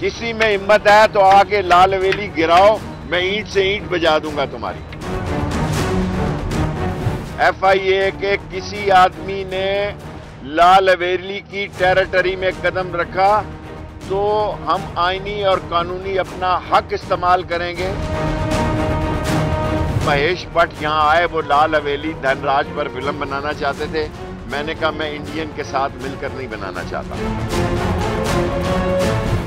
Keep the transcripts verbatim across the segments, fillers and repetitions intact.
किसी में हिम्मत है तो आके लाल हवेली गिराओ, मैं ईंट से ईंट बजा दूंगा तुम्हारी। एफ आई ए के किसी आदमी ने लाल हवेली की टेरिटरी में कदम रखा तो हम आईनी और कानूनी अपना हक इस्तेमाल करेंगे। महेश भट्ट यहाँ आए, वो लाल हवेली धनराज पर फिल्म बनाना चाहते थे। मैंने कहा मैं इंडियन के साथ मिलकर नहीं बनाना चाहता।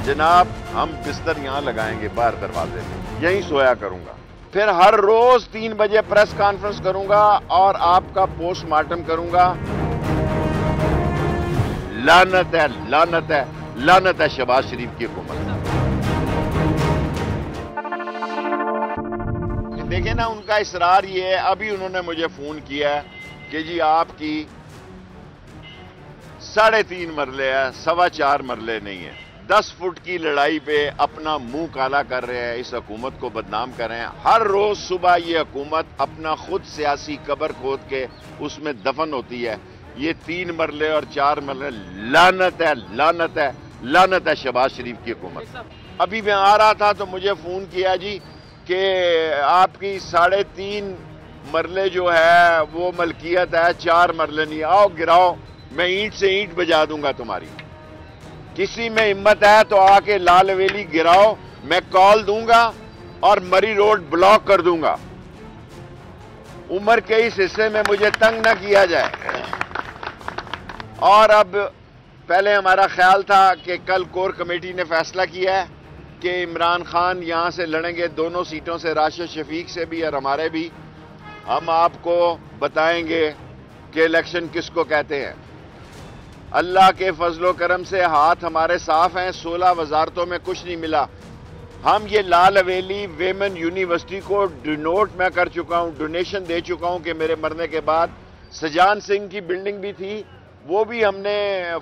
जनाब हम बिस्तर यहाँ लगाएंगे बाहर दरवाजे में, यहीं सोया करूँगा। फिर हर रोज तीन बजे प्रेस कॉन्फ्रेंस करूँगा और आपका पोस्टमार्टम करूँगा। लानत है, लानत है, लानत है शहबाज शरीफ की हुकूमत। देखें ना उनका इसरार ये है। अभी उन्होंने मुझे फोन किया है कि जी आपकी साढ़े तीन मरले है, सवा चार मरले नहीं है। दस फुट की लड़ाई पे अपना मुंह काला कर रहे हैं, इस हकूमत को बदनाम कर रहे हैं। हर रोज सुबह ये हकूमत अपना खुद सियासी कबर खोद के उसमें दफन होती है। ये तीन मरले और चार मरले लानत है, लानत है, लानत है शहबाज शरीफ की हुकूमत। अभी मैं आ रहा था तो मुझे फोन किया जी कि आपकी साढ़े तीन मरले जो है वो मलकियत है, चार मरले नहीं। आओ गिराओ, मैं ईंट से ईंट बजा दूंगा तुम्हारी। किसी में हिम्मत है तो आके लाल हवेली गिराओ, मैं कॉल दूंगा और मरी रोड ब्लॉक कर दूंगा। उम्र के इस हिस्से में मुझे तंग ना किया जाए। और अब पहले हमारा ख्याल था कि कल कोर कमेटी ने फैसला किया है कि इमरान खान यहाँ से लड़ेंगे दोनों सीटों से, राशिद शफीक से भी और हमारे भी। हम आपको बताएंगे कि इलेक्शन किसको कहते हैं। अल्लाह के फजलो करम से हाथ हमारे साफ हैं, सोलह वजारतों में कुछ नहीं मिला। हम ये लाल हवेली वेमेन यूनिवर्सिटी को डिनोट मैं कर चुका हूँ, डोनेशन दे चुका हूँ कि मेरे मरने के बाद। सजान सिंह की बिल्डिंग भी थी, वो भी हमने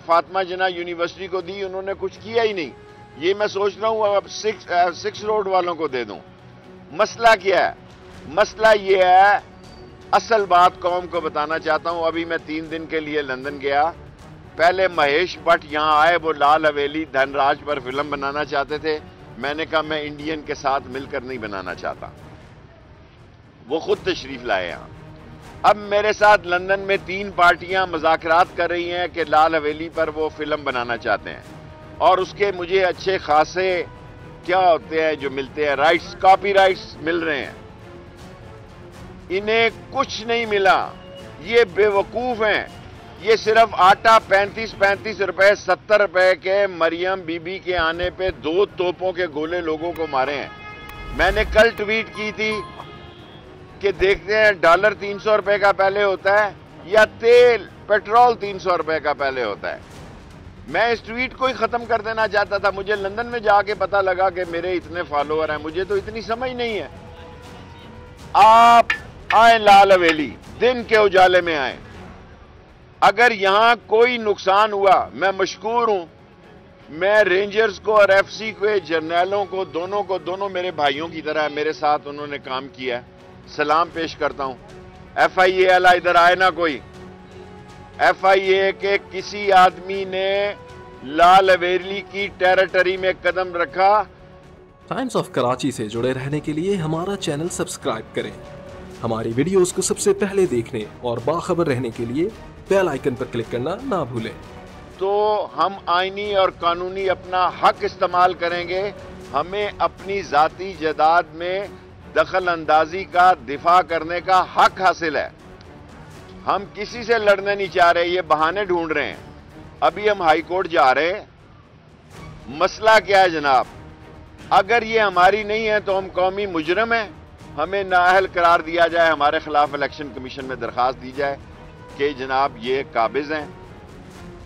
फातिमा जिन्ना यूनिवर्सिटी को दी, उन्होंने कुछ किया ही नहीं। ये मैं सोच रहा हूँ अब सिक्स सिक्स रोड वालों को दे दूँ। मसला क्या है? मसला ये है, असल बात कौम को बताना चाहता हूँ। अभी मैं तीन दिन के लिए लंदन गया। पहले महेश भट्ट यहाँ आए, वो लाल हवेली धनराज पर फिल्म बनाना चाहते थे। मैंने कहा मैं इंडियन के साथ मिलकर नहीं बनाना चाहता। वो खुद तशरीफ लाए यहाँ। अब मेरे साथ लंदन में तीन पार्टियाँ मुज़ाकरात कर रही हैं कि लाल हवेली पर वो फिल्म बनाना चाहते हैं और उसके मुझे अच्छे खासे क्या होते हैं जो मिलते हैं, राइट्स, कॉपीराइट्स मिल रहे हैं। इन्हें कुछ नहीं मिला, ये बेवकूफ़ हैं। ये सिर्फ आटा पैंतीस पैंतीस रुपए सत्तर रुपए के मरियम बीबी के आने पे दो तोपों के गोले लोगों को मारे हैं। मैंने कल ट्वीट की थी कि देखते हैं डॉलर तीन सौ रुपये का पहले होता है या तेल पेट्रोल तीन सौ रुपये का पहले होता है। मैं इस ट्वीट को ही ख़त्म कर देना चाहता था। मुझे लंदन में जाके पता लगा कि मेरे इतने फॉलोअर हैं, मुझे तो इतनी समझ नहीं है। आप आए लाल हवेली, दिन के उजाले में आए। अगर यहाँ कोई नुकसान हुआ मैं मशकूर हूँ। मैं रेंजर्स को और एफ सी के जर्नैलों को दोनों को दोनों मेरे भाइयों की तरह मेरे साथ उन्होंने काम किया, सलाम पेश करता हूँ। एफ आई ए वाला इधर आए ना कोई। एफ आई ए के किसी आदमी ने लाल हवेली की टेरिटरी में कदम रखा। टाइम्स ऑफ कराची से जुड़े रहने के लिए हमारा चैनल सब्सक्राइब करें। हमारी वीडियोस को सबसे पहले देखने और बाखबर रहने के लिए बेल आइकन पर क्लिक करना ना भूलें। तो हम आईनी और कानूनी अपना हक इस्तेमाल करेंगे। हमें अपनी जाती जदाद में दखल अंदाजी का दिफा करने का हक हासिल है। हम किसी से लड़ने नहीं चाह रहे, ये बहाने ढूंढ रहे हैं। अभी हम हाई कोर्ट जा रहे हैं। मसला क्या है जनाब? अगर ये हमारी नहीं है तो हम कौमी मुजरम हैं, हमें नाअहल करार दिया जाए। हमारे खिलाफ इलेक्शन कमीशन में दरख्वास्त दी जाए कि जनाब ये काबिज़ हैं,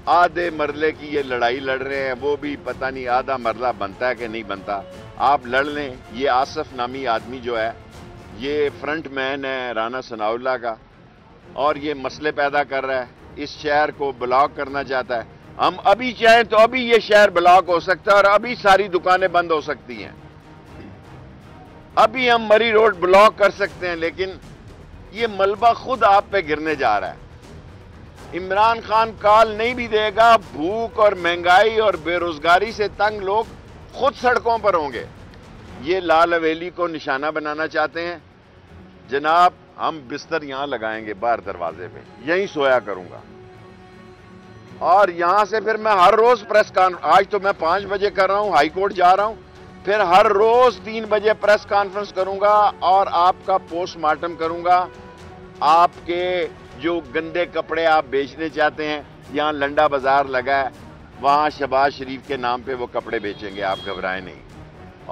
आधे मरले की ये लड़ाई लड़ रहे हैं। वो भी पता नहीं आधा मरला बनता है कि नहीं बनता। आप लड़ लें। ये आसफ नामी आदमी जो है ये फ्रंट मैन है राना सनाउल्ला का और ये मसले पैदा कर रहा है, इस शहर को ब्लॉक करना चाहता है। हम अभी चाहें तो अभी ये शहर ब्लॉक हो सकता है और अभी सारी दुकानें बंद हो सकती हैं। अभी हम मरी रोड ब्लॉक कर सकते हैं, लेकिन ये मलबा खुद आप पे गिरने जा रहा है। इमरान खान कॉल नहीं भी देगा। भूख और महंगाई और बेरोजगारी से तंग लोग खुद सड़कों पर होंगे। ये लाल हवेली को निशाना बनाना चाहते हैं। जनाब, हम बिस्तर यहाँ लगाएंगे, बाहर दरवाजे पे यहीं सोया करूँगा। और यहाँ से फिर मैं हर रोज़ प्रेस कॉन्फ्रेंस, आज तो मैं पाँच बजे कर रहा हूँ, हाई कोर्ट जा रहा हूँ, फिर हर रोज़ तीन बजे प्रेस कॉन्फ्रेंस करूँगा और आपका पोस्टमार्टम करूँगा। आपके जो गंदे कपड़े आप बेचने चाहते हैं, यहाँ लंडा बाज़ार लगा है, वहाँ शहबाज शरीफ के नाम पे वो कपड़े बेचेंगे, आप घबराएं नहीं।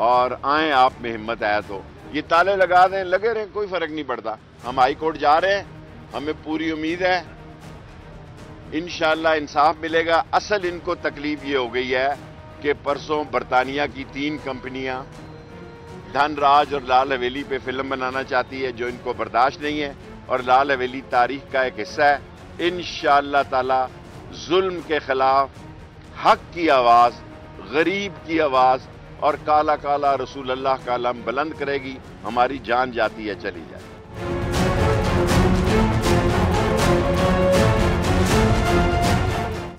और आएँ, आप में हिम्मत आया तो ये ताले लगा दें, लगे रहें, कोई फ़र्क नहीं पड़ता। हम हाई कोर्ट जा रहे हैं, हमें पूरी उम्मीद है इंशाल्लाह इंसाफ मिलेगा। असल इनको तकलीफ ये हो गई है कि परसों बरतानिया की तीन कंपनियां धनराज और लाल हवेली पे फिल्म बनाना चाहती है, जो इनको बर्दाश्त नहीं है। और लाल हवेली तारीख का एक हिस्सा है। इंशाल्लाह ताला जुल्म के खिलाफ हक की आवाज़, गरीब की आवाज़ और काला काला रसूल अल्लाह का अलम बुलंद करेगी। हमारी जान जाती है, चली जाती है।